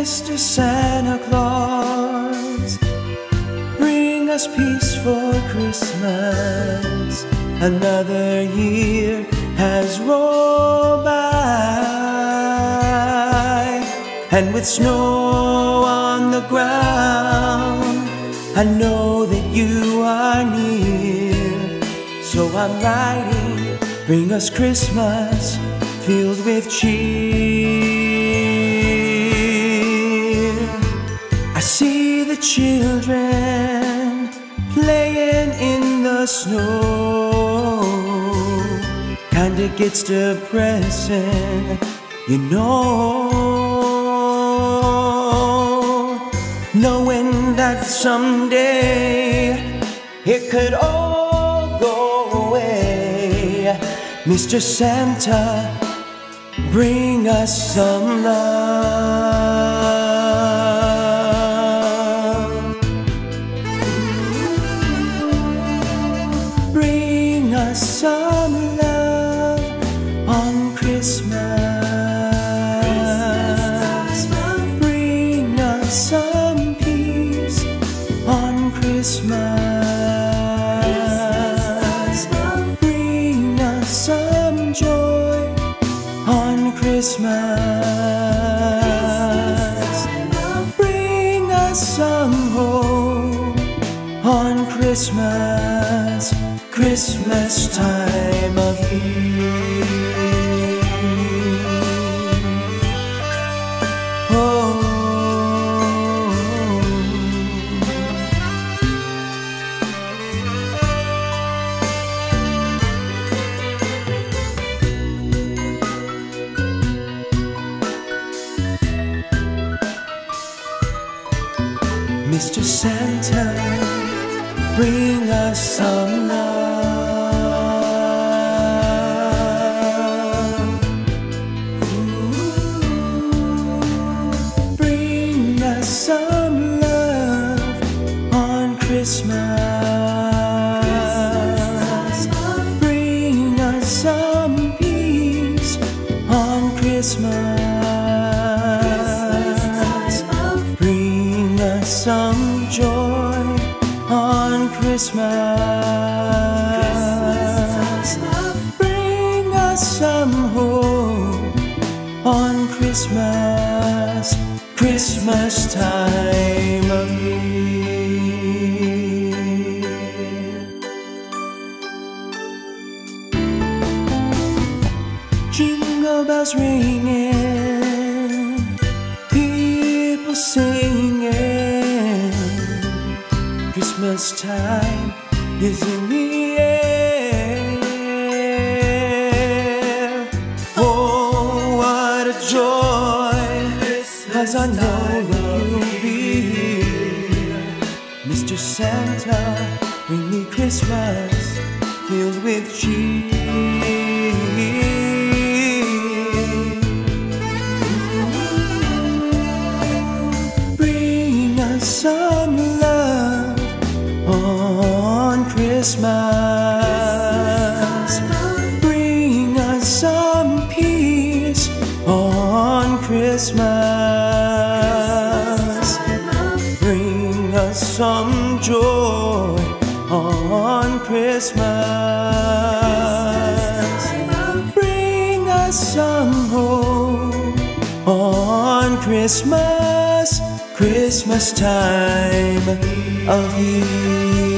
Mr. Santa Claus, bring us peace for Christmas. Another year has rolled by, and with snow on the ground, I know that you are near. So I'm writing, bring us Christmas filled with cheer. I see the children playing in the snow. Kinda gets depressing, you know, knowing that someday it could all go away. Mr. Santa, bring us some love. Bring us some love on Christmas. Bring us some peace on Christmas. Bring us some joy on Christmas. Bring us some hope on Christmas, Christmas time of year. Mr. Santa, bring us some love. Ooh, bring us some love on Christmas. Bring us some peace on Christmas. Bring us some joy on Christmas. Bring us some hope on Christmas, Christmas time of year. Jingle bells ringing, people singing, Christmas time is in the air. Oh, what a joy, Christmas, 'cause I know you'll be here. Mr. Santa, bring me Christmas filled with cheer. Bring us some love on Christmas. Bring us some peace on Christmas. Bring us some joy on Christmas. Bring us some hope on Christmas, Christmas time of year.